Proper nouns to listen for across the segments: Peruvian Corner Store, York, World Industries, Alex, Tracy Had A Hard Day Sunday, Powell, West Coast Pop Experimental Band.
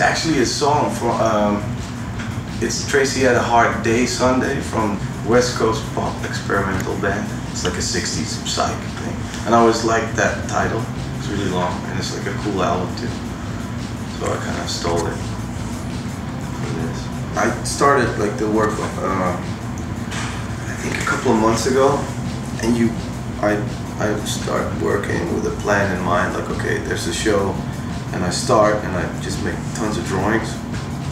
actually a song from, it's Tracy Had A Hard Day Sunday from West Coast Pop Experimental Band. It's like a 60s psych thing. And I always liked that title. It's really long and it's like a cool album too. So I kind of stole it for this. I started like the work I think a couple of months ago, and I start working with a plan in mind, like, okay, there's a show, and I start and I just make tons of drawings,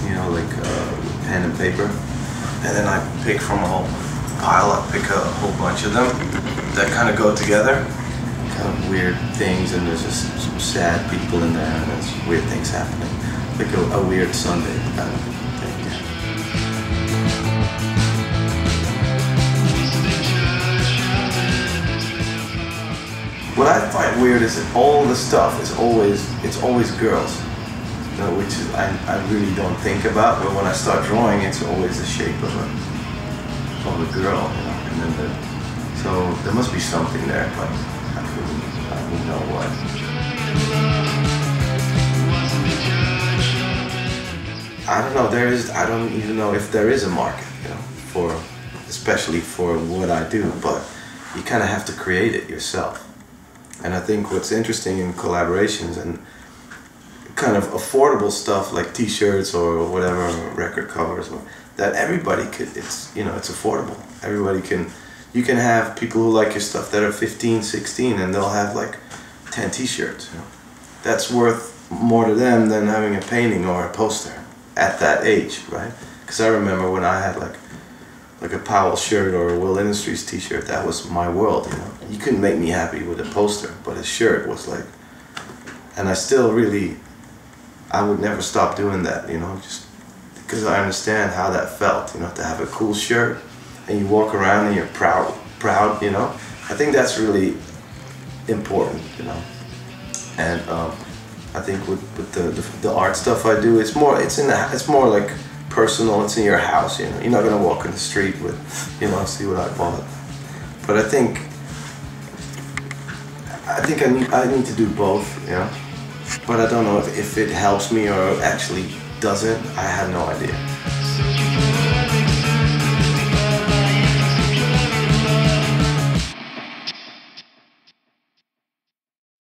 you know, like with pen and paper, and then I pick from a whole pile, I pick a whole bunch of them that kind of go together, kind of weird things, and there's just some sad people in there, and there's weird things happening, like a weird Sunday kind of thing. What I find weird is that all the stuff is always girls, you know, which is, I really don't think about. But when I start drawing, it's always the shape of a girl, you know. And then so there must be something there, but I don't know what. I don't know. There is. I don't even know if there is a market, you know, for especially for what I do. But you kind of have to create it yourself. And I think what's interesting in collaborations and kind of affordable stuff like T-shirts or whatever, record covers, or that everybody could, it's, you know, it's affordable. Everybody can, you can have people who like your stuff that are 15, 16, and they'll have like 10 T-shirts. You know? That's worth more to them than having a painting or a poster at that age, right? Because I remember when I had like a Powell shirt or a World Industries T-shirt, that was my world, you know. You couldn't make me happy with a poster, but a shirt was like, and I still really, I would never stop doing that, you know, just because I understand how that felt, you know, to have a cool shirt and you walk around and you're proud, you know. I think that's really important, you know. And I think with the art stuff I do, it's more like personal, it's in your house, you know. You're not gonna walk in the street with, you know, see what I bought. But I think I need to do both, you know. But I don't know if it helps me or actually doesn't. I have no idea.